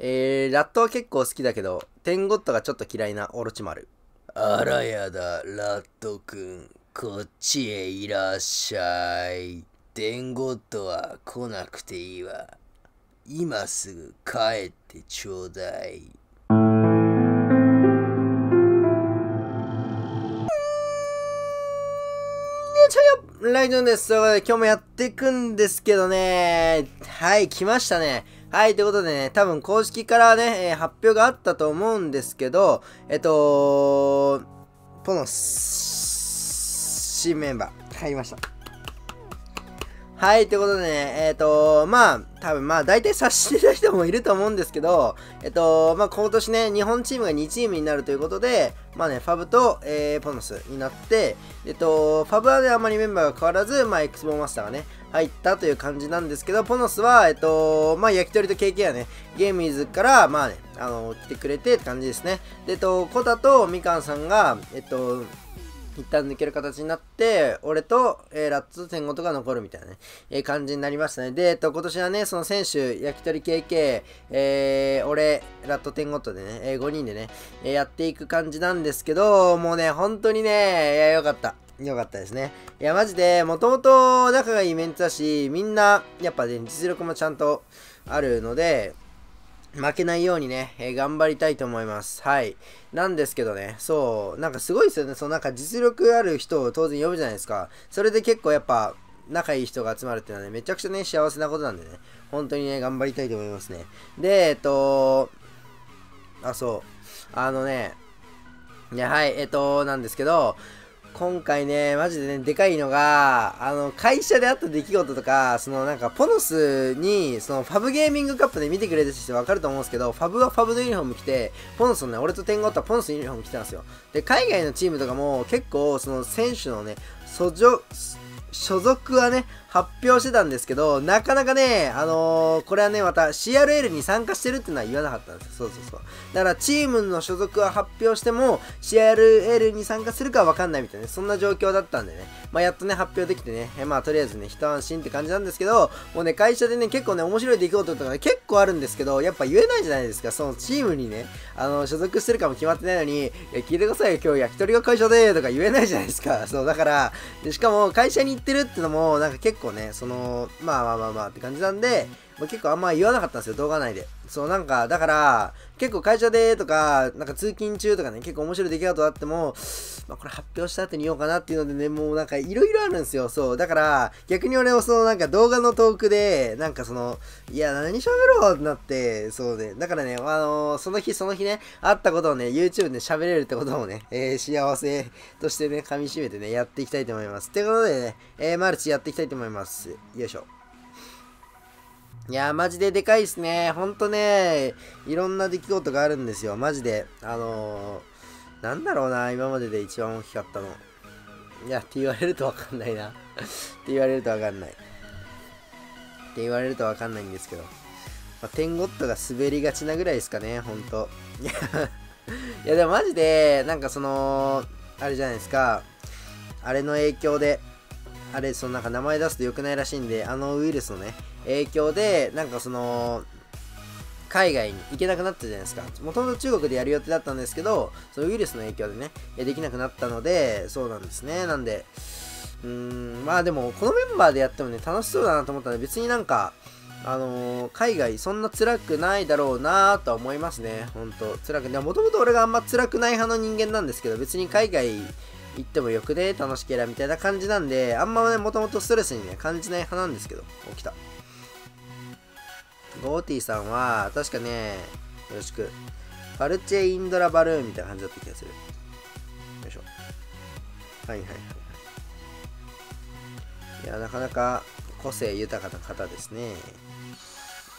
ラットは結構好きだけど、テンゴットがちょっと嫌いなオロチマル。あらやだ、ラットくん。こっちへいらっしゃい。テンゴットは来なくていいわ。今すぐ帰ってちょうだい。ライジョンです。ということで今日もやっていくんですけどね。はい、来ましたね。はい、ということでね、多分公式からね、発表があったと思うんですけど、この新メンバー入りました。はい、ということでね、まあ、多分まあ、大体察してる人もいると思うんですけど、まあ、今年ね、日本チームが2チームになるということで、まあね、ファブと、ポノスになって、ファブはね、あんまりメンバーが変わらず、まあ、X ボーマスターがね、入ったという感じなんですけど、ポノスは、まあ、焼き鳥と KK はね、ゲームイズから、まあね、来てくれてって感じですね。で、コタとみかんさんが、一旦抜ける形になって、俺と、ラッツと天狗とか残るみたいなね、感じになりましたね。で、今年はね、その選手、焼き鳥 KK、俺、ラッツ天狗とでね、5人でね、やっていく感じなんですけど、もうね、本当にね、いや、よかった。よかったですね。いや、マジで、もともと仲がいいメンツだし、みんな、やっぱね、実力もちゃんとあるので、負けないようにね、頑張りたいと思います。はい。なんですけどね、そう、なんかすごいですよね。そう、なんか実力ある人を当然呼ぶじゃないですか。それで結構やっぱ、仲いい人が集まるっていうのはね、めちゃくちゃね、幸せなことなんでね、本当にね、頑張りたいと思いますね。で、なんですけど、今回ね、マジでね、でかいのが、会社であった出来事とか、そのなんか、ポノスに、その、ファブゲーミングカップで見てくれた人わかると思うんですけど、ファブはファブのユニフォーム着て、ポノスのね、俺と天狗とはポノスのユニフォーム着てたんですよ。で、海外のチームとかも、結構、その、選手のね、所属はね、発表してたんですけど、なかなかね、これはね、また CRL に参加してるっていうのは言わなかったんですよ。そう。だから、チームの所属は発表しても、CRL に参加するかわかんないみたいなね、そんな状況だったんでね。まあ、やっとね、発表できてね、まあ、とりあえずね、一安心って感じなんですけど、もうね、会社でね、結構ね、面白い出来事とかね、結構あるんですけど、やっぱ言えないじゃないですか、そのチームにね、所属してるかも決まってないのに、聞いてくださいよ、今日焼き鳥が会社で、とか言えないじゃないですか。そう、だから、でしかも、会社に行ってるってのも、なんか結構、ね、そのまあって感じなんで、まあ、結構あんま言わなかったんですよ、動画内で。そうなんかだから結構会社でとか、なんか通勤中とかね、結構面白い出来事あっても、まあ、これ発表した後に言おうかなっていうのでね、もうなんかいろいろあるんですよ。そうだから逆に俺をそのなんか動画のトークでなんかそのいや何喋ろうってなって、そうね、だからね、その日ねあったことをね YouTube で喋れるってこともね、幸せとしてね噛み締めてねやっていきたいと思います。ということでね、マルチやっていきたいと思います。よいしょ。いやー、マジででかいっすね。ほんとね、いろんな出来事があるんですよ。マジで。なんだろうな、今までで一番大きかったの。いや、って言われるとわかんないな。って言われるとわかんない。って言われるとわかんないんですけど。まあ、テンゴットが滑りがちなぐらいですかね、ほんと。いや、でもマジで、なんかその、あれじゃないですか。あれの影響で、あれ、そのなんか名前出すと良くないらしいんで、あのウイルスのね、影響で、なんかその、海外に行けなくなったじゃないですか。もともと中国でやる予定だったんですけど、そのウイルスの影響でね、できなくなったので、そうなんですね。なんで、まあでも、このメンバーでやってもね、楽しそうだなと思ったので、別になんか、海外そんな辛くないだろうなぁとは思いますね。ほんと、辛くない。もともと俺があんま辛くない派の人間なんですけど、別に海外、行ってもよくね、楽しけりゃみたいな感じなんで、あんまね、もともとストレスにね、感じない派なんですけど、起きた。ゴーティーさんは、確かね、よろしく、パルチェ・インドラ・バルーンみたいな感じだった気がする。よいしょ。はい。いや、なかなか個性豊かな方ですね。よ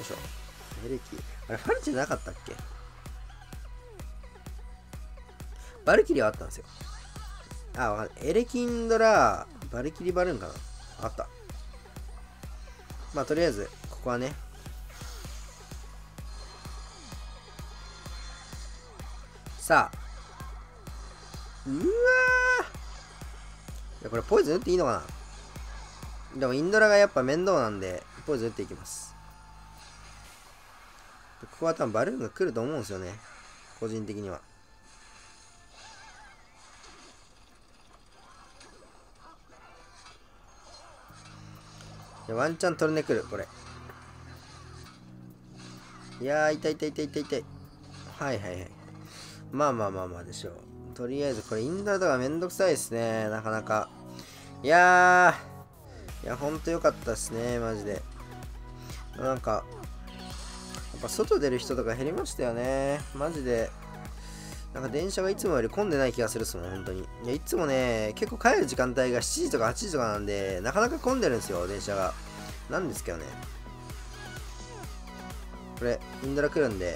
いしょ。エレキ。あれ、パルチェなかったっけ？バルキリはあったんですよ。あ、わかんない。エレキンドラ、バルキリバルーンかな？あった。まあ、とりあえず、ここはね。さあ。うわー！これ、ポイズン打っていいのかな？でも、インドラがやっぱ面倒なんで、ポイズン打っていきます。ここは多分バルーンが来ると思うんですよね。個人的には。いやワンチャン取れてくる、これ。いやー、痛い痛い痛い痛い痛い。はいはいはい。まあまあまあまあでしょう。とりあえず、これインダルとかめんどくさいですね。なかなか。いやー。いや、ほんとよかったですね。マジで。なんか、やっぱ外出る人とか減りましたよね。マジで。なんか電車がいつもより混んでない気がするっすもん、本当に。いや、いつもね、結構帰る時間帯が7時とか8時とかなんで、なかなか混んでるんですよ、電車が。なんですけどね。これ、インドラ来るんで。よ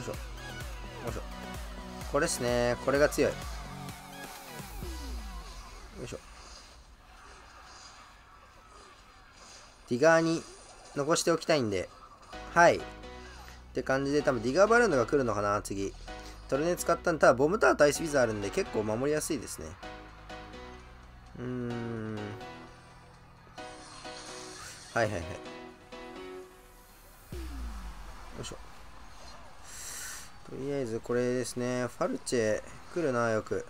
いしょ。よいしょ。これっすね。これが強い。よいしょ。ディガーに残しておきたいんで。はい。って感じで、多分ディガーバルーンが来るのかな、次。トルネ使ったんで、ただボムタワーとアイスビザあるんで、結構守りやすいですね。はいはいはい。よいしょ。とりあえず、これですね。ファルチェ、来るな、よく。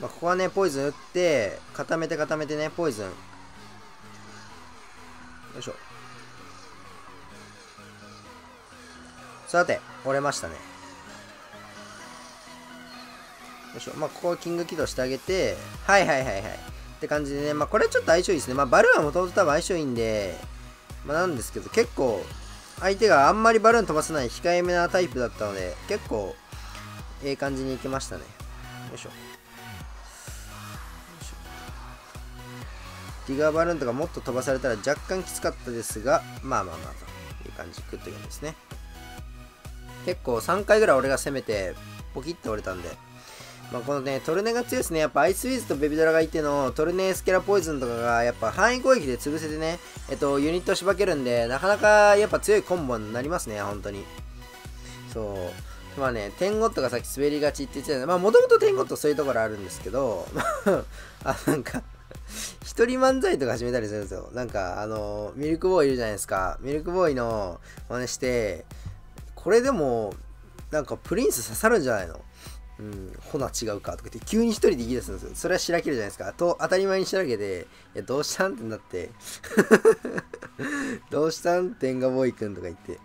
まあここはね、ポイズン打って、固めてね、ポイズン。よいしょ。さて、折れましたね。よいしょ。まあここをキング起動してあげて、はいはいはいはい。って感じでね、まあこれはちょっと相性いいですね。まあバルーンはもともと多分相性いいんで、まあなんですけど、結構、相手があんまりバルーン飛ばせない控えめなタイプだったので、結構、ええ感じにいけましたね。よいしょ。ディガーバルーンとかもっと飛ばされたら若干きつかったですが、まあまあまあという感じで食っていくんですね。結構3回ぐらい俺が攻めてポキッと折れたんで、まあ、このねトルネが強いですね。やっぱアイスウィーズとベビドラがいてのトルネスケラポイズンとかがやっぱ範囲攻撃で潰せてね、ユニットしばけるんで、なかなかやっぱ強いコンボになりますね、本当に。そうまあね、テンゴットがさっき滑りがちって言ってたので、まあもともとテンゴットそういうところあるんですけど、あ、なんか、一人漫才とか始めたりするんですよ。なんか、ミルクボーイいるじゃないですか。ミルクボーイの真似して、これでも、なんかプリンス刺さるんじゃないの？うん、ほな違うかとか言って、急に一人で言い出すんですよ。それはしらけるじゃないですか。と、当たり前にしらけて、いや、どうしたんってなって、どうしたんテンガボーイくんとか言って。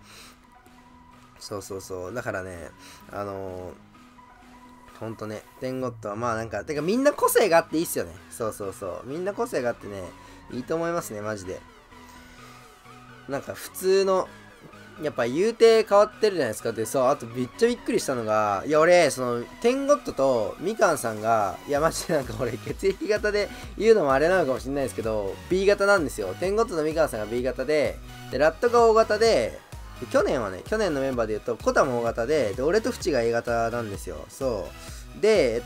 そうそうそう。だからね、ほんとね、テンゴットはまあなんか、てかみんな個性があっていいっすよね。そうそうそう。みんな個性があってね、いいと思いますね、マジで。なんか普通の、やっぱ言うて変わってるじゃないですかって、そう、あとめっちゃびっくりしたのが、いや俺、その、テンゴットとみかんさんが、いやマジでなんか俺、血液型で言うのもあれなのかもしれないですけど、B 型なんですよ。テンゴットとみかんさんが B 型で、ラットが O 型で、去年はね、去年のメンバーで言うと、コタも O 型で、俺とフチが A 型なんですよ。そう。で、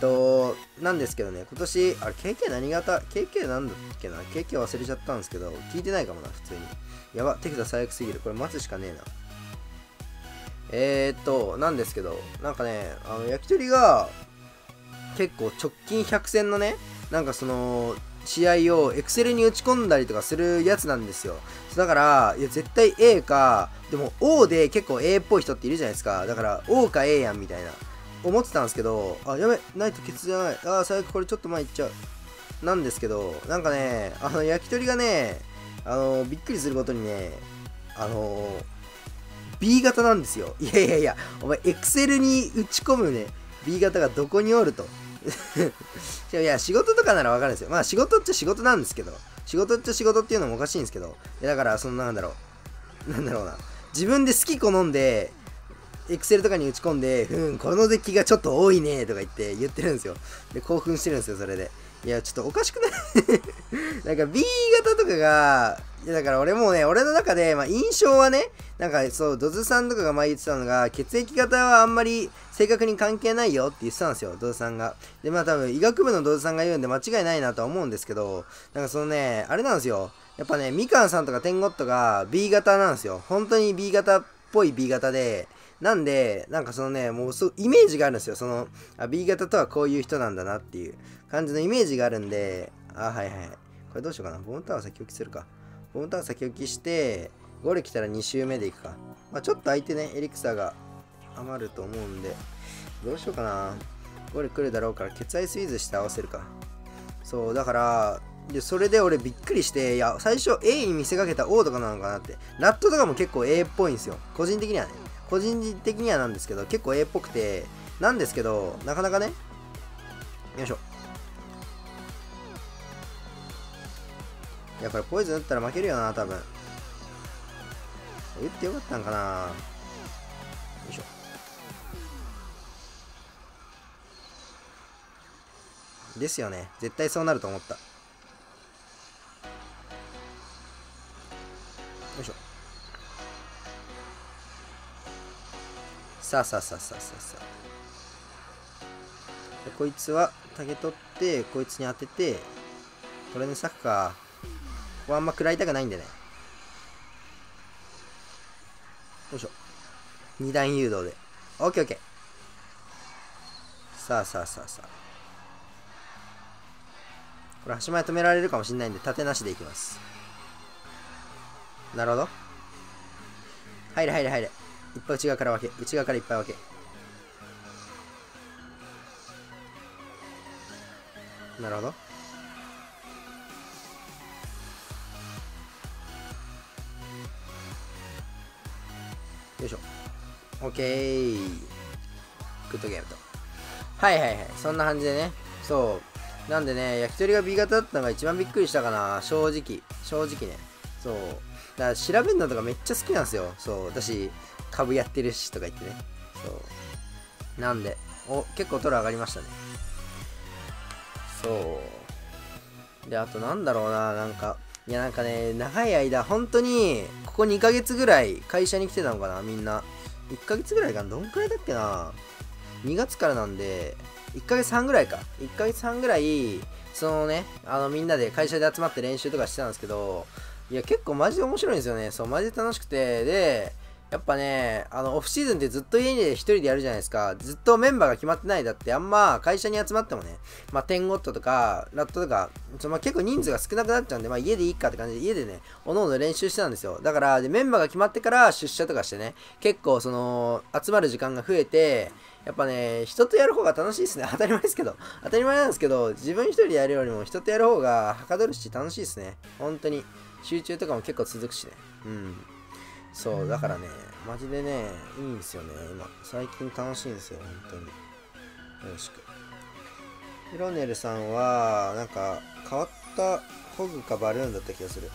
なんですけどね、今年、あれ、KK 何型？ KK なんだっけな？ KK 忘れちゃったんですけど、聞いてないかもな、普通に。やば、手札最悪すぎる。これ待つしかねえな。なんですけど、なんかね、焼き鳥が、結構直近100戦のね、なんかその、試合をエクセルに打ち込んだりとかするやつなんですよ。だから、いや絶対 A か、でも O で結構 A っぽい人っているじゃないですか。だから O か A やんみたいな。思ってたんですけど、あ、やべ、ないとケツじゃない。あ、最悪これちょっと前行っちゃう。なんですけど、なんかね、焼き鳥がね、びっくりすることにね、B 型なんですよ。いやいやいや、お前エクセルに打ち込むね、B 型がどこにおると。いや、仕事とかならわかるんですよ。まあ、仕事っちゃ仕事なんですけど、仕事っちゃ仕事っていうのもおかしいんですけど、いやだから、その、なんだろうな。自分で好き好んで、エクセルとかに打ち込んで、このデッキがちょっと多いね、とか言ってるんですよ。で、興奮してるんですよ、それで。いや、ちょっとおかしくないなんか B 型とかが、いやだから俺もね、俺の中で、まあ、印象はね、なんかそう、ドズさんとかが前言ってたのが、血液型はあんまり正確に関係ないよって言ってたんですよ、ドズさんが。で、まあ多分医学部のドズさんが言うんで間違いないなとは思うんですけど、なんかそのね、あれなんですよ。やっぱね、みかんさんとかテンゴットが B 型なんですよ。本当に B 型っぽい B 型で、なんで、なんかそのね、もうイメージがあるんですよ。その、B 型とはこういう人なんだなっていう感じのイメージがあるんで、これどうしようかな。ボムタワー先置きするか。ボムタワー先置きして、ゴール来たら2周目でいくか。まあちょっと相手ね、エリクサーが余ると思うんで、どうしようかな。ゴール来るだろうから、血合スイーズして合わせるか。そう、だから、でそれで俺びっくりして、いや、最初 A に見せかけた O とかなのかなって。ラットとかも結構 A っぽいんですよ。個人的にはね。個人的にはなんですけど、結構 A っぽくて、なんですけど、なかなかね、よいしょ。いや、これポイズン打ったら負けるよな、多分。打ってよかったんかな。よいしょ。ですよね。絶対そうなると思った。よいしょ。でこいつは竹取ってこいつに当ててこれに裂くか。ここはあんま食らいたくないんでね。よいしょ。二段誘導で OKOK。 これ端前止められるかもしれないんで縦なしでいきます。なるほど。入れ。いっぱい内側から分け。内側からいっぱい分け。なるほど。よいしょ。オッケー。グッドゲームと。そんな感じでね。そう。なんでね、焼き鳥が B 型だったのが一番びっくりしたかな。正直ね。そう。だから調べるのとかめっちゃ好きなんですよ。そう。私、株やってるしとか言ってね。そう。なんで、お、結構トラ上がりましたね。そう。で、あとなんだろうな、なんか。いや、なんかね、長い間、本当に、ここ2ヶ月ぐらい会社に来てたのかな、みんな。1ヶ月ぐらいかな、どんくらいだっけな。2月からなんで、1ヶ月半ぐらいか。1ヶ月半ぐらい、そのね、みんなで会社で集まって練習とかしてたんですけど、いや結構マジで面白いんですよね。そう、マジで楽しくて。で、やっぱね、オフシーズンってずっと家で一人でやるじゃないですか。ずっとメンバーが決まってない。だってあんま会社に集まってもね、まあ、テンゴットとか、ラットとか、まあ、結構人数が少なくなっちゃうんで、まあ、家でいいかって感じで、家でね、おのおの練習してたんですよ。だから、で、メンバーが決まってから出社とかしてね、結構その、集まる時間が増えて、やっぱね、人とやる方が楽しいですね。当たり前ですけど。当たり前なんですけど、自分一人でやるよりも人とやる方がはかどるし楽しいですね。本当に。集中とかも結構続くしね。そう、だからね、マジでね、いいんですよね、今。最近楽しいんですよ、本当に。よろしく。フロネルさんは、なんか、変わったホグかバルーンだった気がする。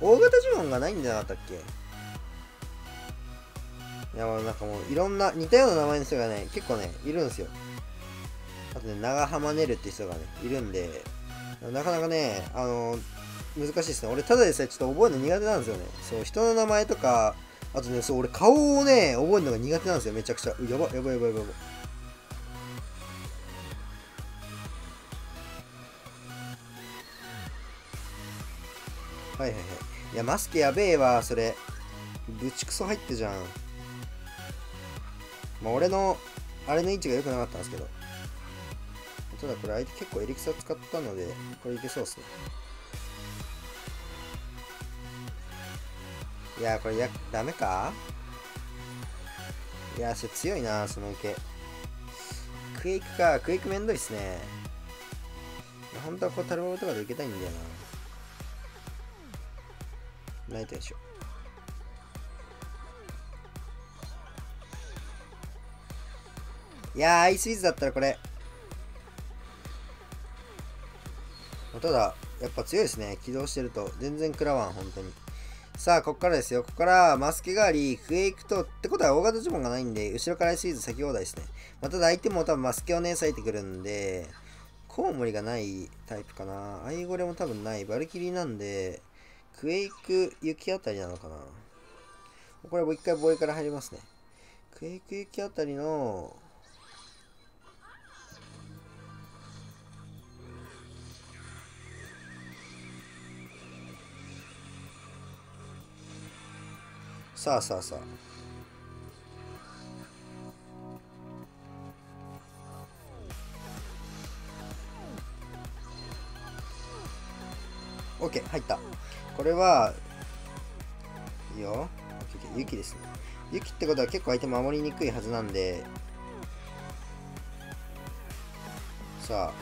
大型呪文がないんじゃなかったっけ？いや、なんかもういろんな似たような名前の人がね、結構ね、いるんですよ。あとね、長浜ねるって人がね、いるんで、なかなかね、難しいですね。俺、ただでさえちょっと覚えるの苦手なんですよね。そう、人の名前とか、あとね、そう、俺、顔をね、覚えるのが苦手なんですよ、めちゃくちゃ。やばい。いや、マスクやべえわ、それ。ぶちくそ入ってじゃん。まあ、俺の、あれの位置が良くなかったんですけど。ただこれ相手結構エリクサ使ったので、これいけそうですね。いやー、これダメか？いやー、それ強いな、その受け。クエイクか、クエイクめんどいっすね。本当はこうタルボールとかで受けたいんだよな。泣いたでしょ。いやー、アイスイーズだったらこれ。ただ、やっぱ強いですね。起動してると。全然食らわん、本当に。さあ、ここからですよ。ここから、マスケがあり、クエイクと、ってことは大型呪文がないんで、後ろからアイスイーズ先放題ですね。まあ、ただ、相手も多分マスケをね、割いてくるんで、コウモリがないタイプかな。アイゴレも多分ない。バルキリーなんで、クエイク、雪あたりなのかな。これもう一回防衛から入りますね。クエイク、雪あたりの、さあ OK 入った。これはいいよ。 OK、 雪ですね。雪ってことは結構相手守りにくいはずなんで、さあ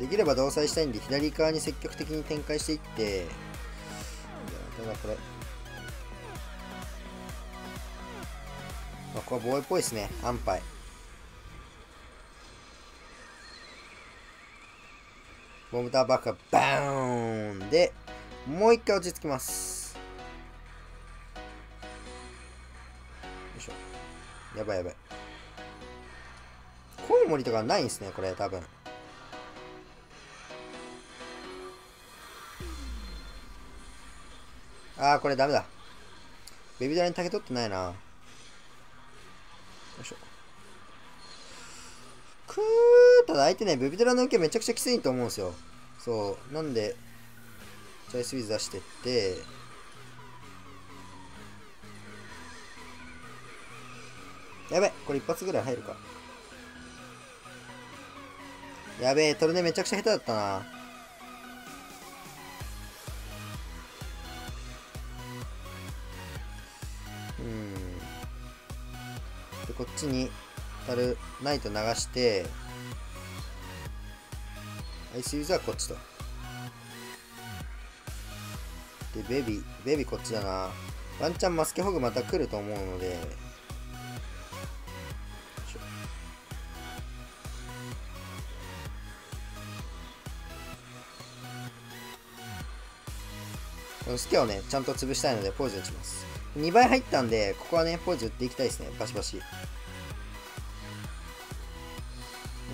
できれば同彩したいんで左側に積極的に展開していって、いやただこれ、まあ、ここは防衛っぽいですね。安牌ボムターバックがバーンでもう一回落ち着きます。よいしょ、やばいやばい。コウモリとかないんですねこれ多分。あーこれダメだ。ベビドラに竹取ってないな。よいしょ。くー、ただ相手ね、ベビドラの受けめちゃくちゃきついと思うんですよ。そう。なんで、チャイスウィズ出してって、やべえ、これ一発ぐらい入るか。やべえ、トルネめちゃくちゃ下手だったな。こっちにタルナイト流してアイスユーザーはこっちとで、ベビこっちだな。ワンチャンマスケホグまた来ると思うので、このスケをねちゃんと潰したいのでポーズ打ちます。2倍入ったんでここはねポーズ打っていきたいですね。バシバシ。よ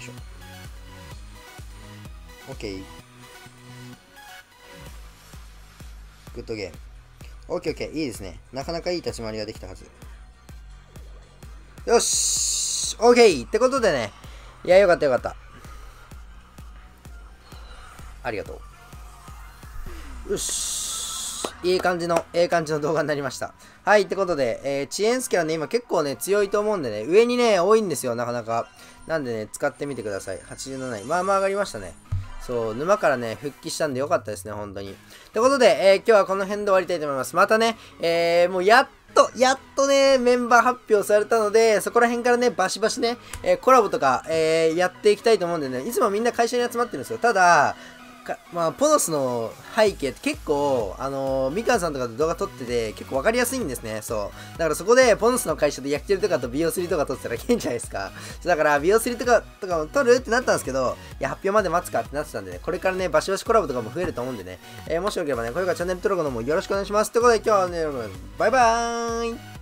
いしょ。 OK グッドゲーム。 OKOK いいですね。なかなかいい立ち回りができたはず。よし OK ってことでね、いやよかったよかった、ありがとう。よしいい感じの、ええ感じの動画になりました。はい、ってことで、遅延スキャはね、今結構ね、強いと思うんでね、上にね、多いんですよ、なかなか。なんでね、使ってみてください。87位。まあまあ上がりましたね。そう、沼からね、復帰したんでよかったですね、本当に。ってことで、今日はこの辺で終わりたいと思います。またね、もうやっとね、メンバー発表されたので、そこら辺からね、バシバシね、コラボとか、やっていきたいと思うんでね、いつもみんな会社に集まってるんですよ。ただ、まあ、ポノスの背景って結構、みかんさんとかで動画撮ってて結構わかりやすいんですね。そう。だからそこで、ポノスの会社で焼き鳥とかと美容するとか撮ってたらいけんじゃないですか。だから、美容するとかも撮るってなったんですけど、いや、発表まで待つかってなってたんでね、これからね、バシバシコラボとかも増えると思うんでね、もしよければね、これからチャンネル登録の方もよろしくお願いします。ということで、今日はね、バイバーイ。